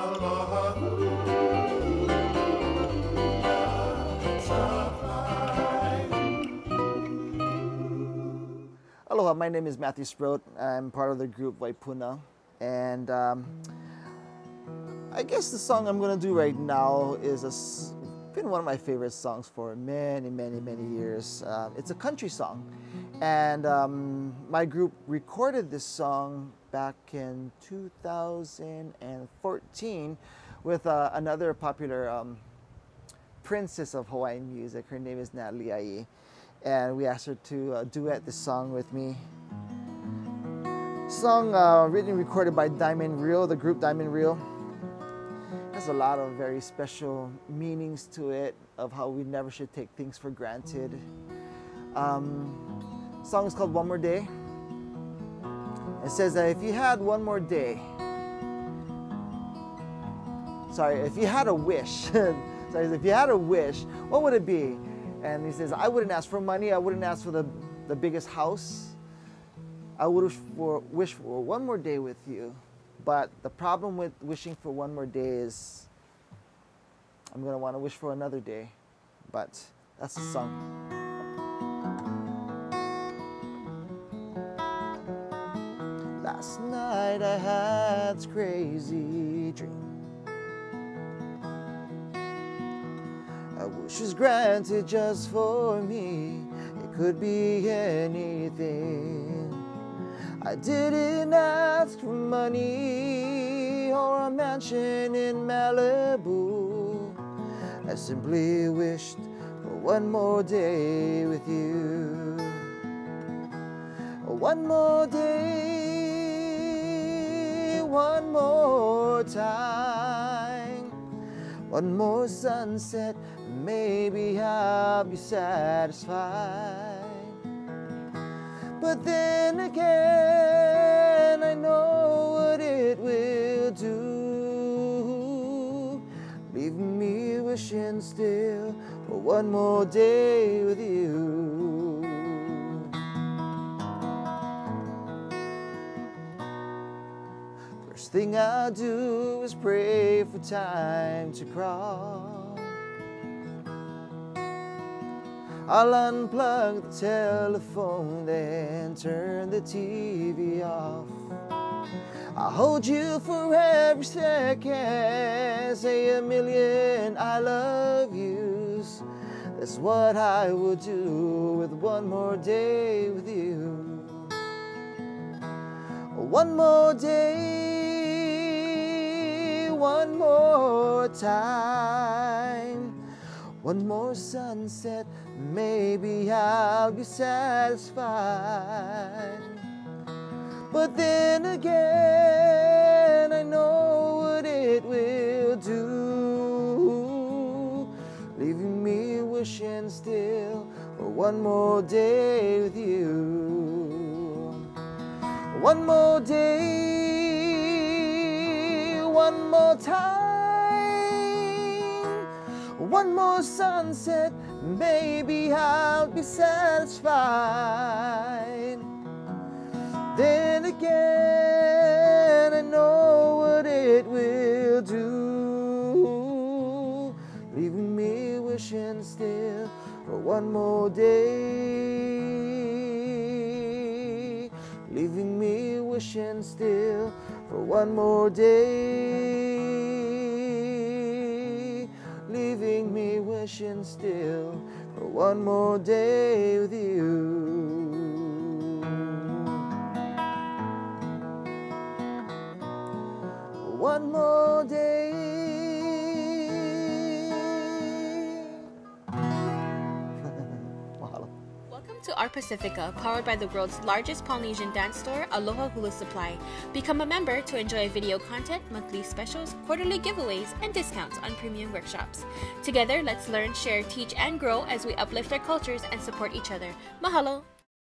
Aloha Hula Supply. Aloha, my name is Matthew Sproat. I'm part of the group Waipuna, and I guess the song I'm going to do right now is been one of my favorite songs for many years. It's a country song, and my group recorded this song back in 2014 with another popular princess of Hawaiian music. Her name is Natalie Aie, and we asked her to duet this song with me. Song written and recorded by Diamond Real, the group Diamond Real. Has a lot of very special meanings to it, of how we never should take things for granted. Song is called One More Day. It says that if you had one more day, if you had a wish, what would it be? And he says, I wouldn't ask for money, I wouldn't ask for the biggest house. I would wish for one more day with you. But the problem with wishing for one more day is I'm going to want to wish for another day. But that's the song. Last night I had this crazy dream. A wish was granted just for me. It could be anything. I didn't ask for money or a mansion in Malibu. I simply wished for one more day with you. One more day, one more time. One more sunset, maybe I'll be satisfied. But then again, I know what it will do. Leave me wishing still for one more day with you. First thing I do is pray for time to crawl. I'll unplug the telephone, then turn the TV off. I'll hold you for every second, say a million I love yous. That's what I will do with one more day with you. One more day, one more time. One more sunset, maybe I'll be satisfied. But then again, I know what it will do. Leaving me wishing still for one more day with you. One more day, one more time. One more sunset, maybe I'll be satisfied. Then again, I know what it will do. Leaving me wishing still for one more day. Leaving me wishing still for one more day. Leaving me wishing still for one more day with you. One more day. Welcome to Art Pacifica, powered by the world's largest Polynesian dance store, Aloha Hula Supply. Become a member to enjoy video content, monthly specials, quarterly giveaways, and discounts on premium workshops. Together, let's learn, share, teach, and grow as we uplift our cultures and support each other. Mahalo!